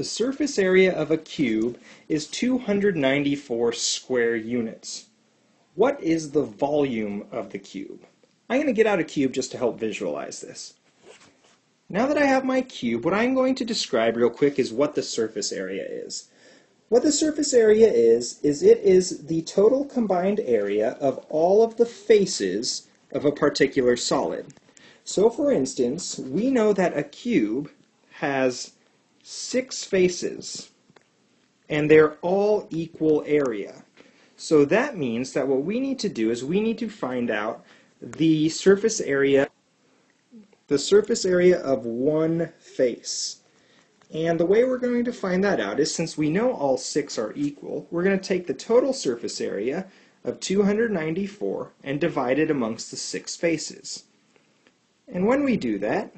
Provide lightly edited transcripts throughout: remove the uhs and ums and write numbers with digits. The surface area of a cube is 294 square units. What is the volume of the cube? I'm going to get out a cube just to help visualize this. Now that I have my cube, what I'm going to describe real quick is what the surface area is. What the surface area is it is the total combined area of all of the faces of a particular solid. So for instance, we know that a cube has 6 faces, and they're all equal area. So that means that what we need to do is we need to find out the surface area of one face. And the way we're going to find that out is, since we know all 6 are equal, we're going to take the total surface area of 294 and divide it amongst the 6 faces. And when we do that,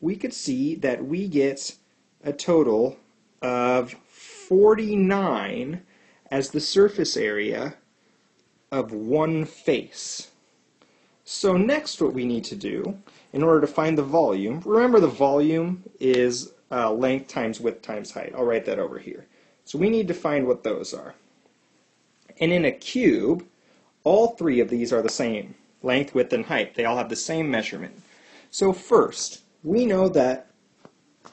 we could see that we get a total of 49 as the surface area of one face. So next what we need to do in order to find the volume, remember the volume is length times width times height. I'll write that over here. So we need to find what those are. And in a cube, all 3 of these are the same, length, width, and height. They all have the same measurement. So first, we know that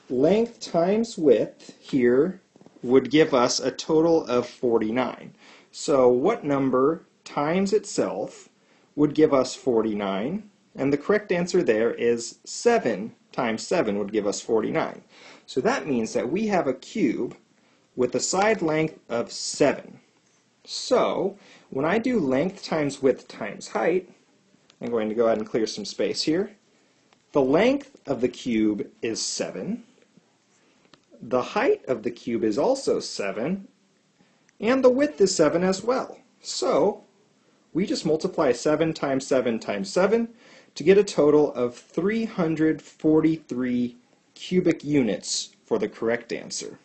length times width here would give us a total of 49. So what number times itself would give us 49? And the correct answer there is 7 times 7 would give us 49. So that means that we have a cube with a side length of 7. So when I do length times width times height, I'm going to go ahead and clear some space here. The length of the cube is 7. The height of the cube is also 7. And the width is 7 as well. So we just multiply 7 times 7 times 7 to get a total of 343 cubic units for the correct answer.